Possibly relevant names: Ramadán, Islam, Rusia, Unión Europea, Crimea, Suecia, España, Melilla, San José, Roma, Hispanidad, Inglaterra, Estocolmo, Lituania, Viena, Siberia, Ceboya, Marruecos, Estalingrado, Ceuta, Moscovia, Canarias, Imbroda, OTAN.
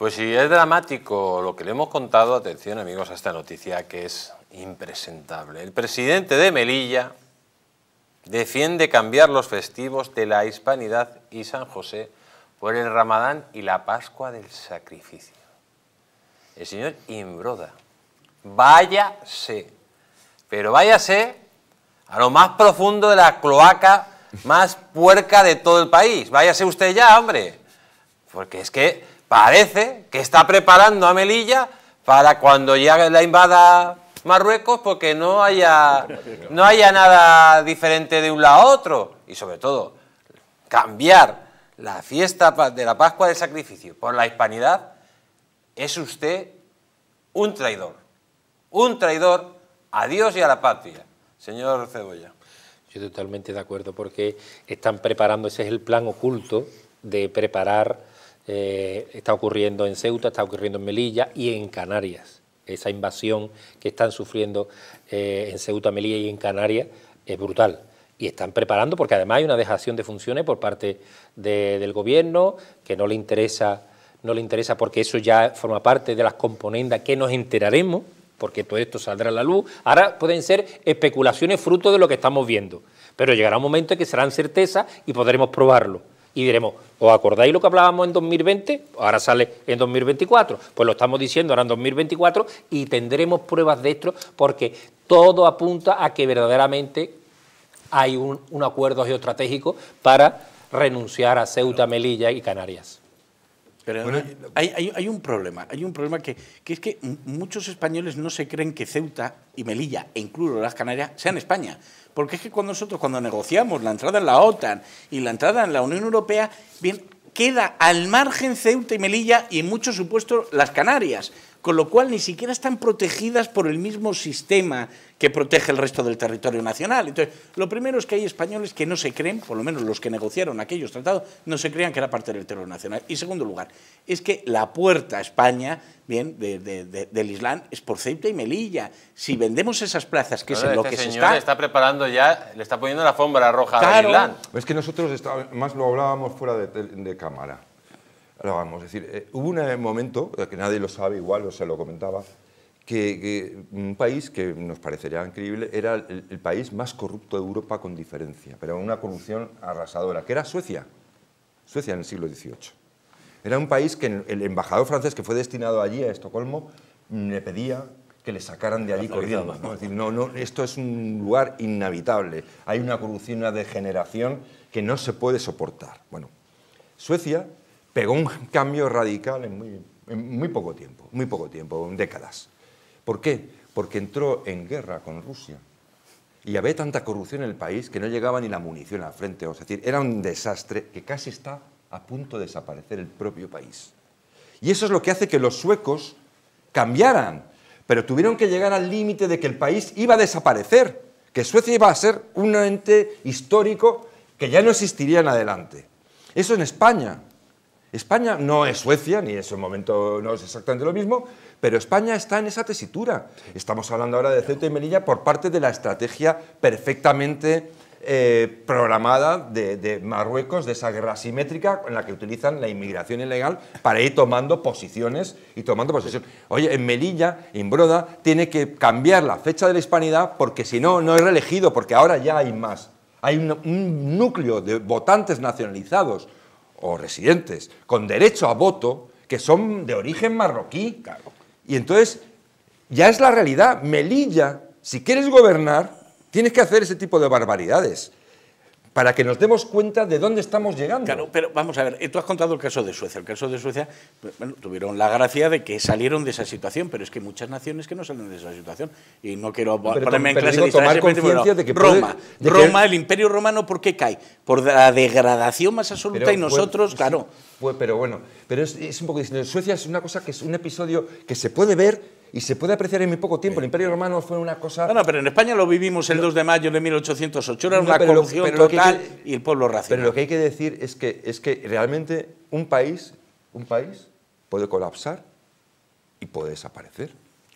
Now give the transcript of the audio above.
Pues si es dramático lo que le hemos contado, atención amigos a esta noticia que es impresentable. El presidente de Melilla defiende cambiar los festivos de la Hispanidad y San José por el Ramadán y la Pascua del Sacrificio. El señor Imbroda, váyase, pero váyase a lo más profundo de la cloaca más puerca de todo el país. Váyase usted ya, hombre, porque es que parece que está preparando a Melilla para cuando ya la invada Marruecos, porque no haya nada diferente de un lado a otro. Y sobre todo, cambiar la fiesta de la Pascua del Sacrificio por la Hispanidad, es usted un traidor a Dios y a la patria. Señor Ceboya. Yo totalmente de acuerdo, porque están preparando, ese es el plan oculto de preparar, está ocurriendo en Ceuta, está ocurriendo en Melilla y en Canarias. Esa invasión que están sufriendo en Ceuta, Melilla y en Canarias es brutal. Y están preparando, porque además hay una dejación de funciones por parte del gobierno, que no le interesa porque eso ya forma parte de las componendas que nos enteraremos, porque todo esto saldrá a la luz. Ahora pueden ser especulaciones fruto de lo que estamos viendo, pero llegará un momento en que serán certezas y podremos probarlo. Y diremos, ¿os acordáis lo que hablábamos en 2020? Ahora sale en 2024. Pues lo estamos diciendo ahora en 2024 y tendremos pruebas de esto, porque todo apunta a que verdaderamente hay un acuerdo geoestratégico para renunciar a Ceuta, Melilla y Canarias. Pero bueno, hay un problema que es que muchos españoles no se creen que Ceuta y Melilla, e incluso las Canarias, sean España. Porque es que cuando negociamos la entrada en la OTAN y la entrada en la Unión Europea, bien, queda al margen Ceuta y Melilla y en muchos supuestos las Canarias, con lo cual ni siquiera están protegidas por el mismo sistema que protege el resto del territorio nacional. Entonces, lo primero es que hay españoles que no se creen, por lo menos los que negociaron aquellos tratados, no se crean que era parte del territorio nacional. Y segundo lugar, es que la puerta a España, bien, del Islam es por Ceuta y Melilla. Si vendemos esas plazas, que claro, es en lo que se está... está preparando ya, le está poniendo la alfombra roja al claro. Islam. Es que nosotros, más lo hablábamos fuera de cámara. Ahora vamos, es decir, hubo un momento, que nadie lo sabe, igual o se lo comentaba, que un país que nos parecería increíble era el país más corrupto de Europa con diferencia, pero una corrupción arrasadora, que era Suecia, Suecia en el siglo XVIII. Era un país que el embajador francés que fue destinado allí a Estocolmo le pedía que le sacaran de allí corriendo, ¿no? Es decir, no, esto es un lugar inhabitable, hay una corrupción, una degeneración que no se puede soportar. Bueno, Suecia pegó un cambio radical en muy poco tiempo, en décadas. ¿Por qué? Porque entró en guerra con Rusia y había tanta corrupción en el país que no llegaba ni la munición al frente. Es decir, era un desastre que casi está a punto de desaparecer el propio país. Y eso es lo que hace que los suecos cambiaran, pero tuvieron que llegar al límite de que el país iba a desaparecer, que Suecia iba a ser un ente histórico que ya no existiría en adelante. Eso en España. España no es Suecia, ni en ese momento no es exactamente lo mismo, pero España está en esa tesitura. Estamos hablando ahora de Ceuta y Melilla por parte de la estrategia perfectamente programada de Marruecos, de esa guerra asimétrica en la que utilizan la inmigración ilegal para ir tomando posiciones y tomando posesión. Oye, en Melilla, Imbroda, tiene que cambiar la fecha de la Hispanidad porque si no, no es reelegido, porque ahora ya hay más. Hay un núcleo de votantes nacionalizados o residentes con derecho a voto, que son de origen marroquí. Claro. Y entonces, ya es la realidad. Melilla, si quieres gobernar, tienes que hacer ese tipo de barbaridades, para que nos demos cuenta de dónde estamos llegando. Claro, pero vamos a ver, tú has contado el caso de Suecia. El caso de Suecia, bueno, tuvieron la gracia de que salieron de esa situación, pero es que hay muchas naciones que no salen de esa situación. Y no quiero ponerme en clase de tomar conciencia de que Roma, el Imperio Romano, ¿por qué cae? Por la degradación más absoluta, pero, y nosotros, claro. Sí, pero bueno, pero es un poco distinto. Suecia es una cosa que es un episodio que se puede ver y se puede apreciar en muy poco tiempo. El Imperio Romano fue una cosa... No, pero en España lo vivimos el 2 de mayo de 1808, era una corrupción total y el pueblo racional. Pero lo que hay que decir es que realmente un país puede colapsar y puede desaparecer.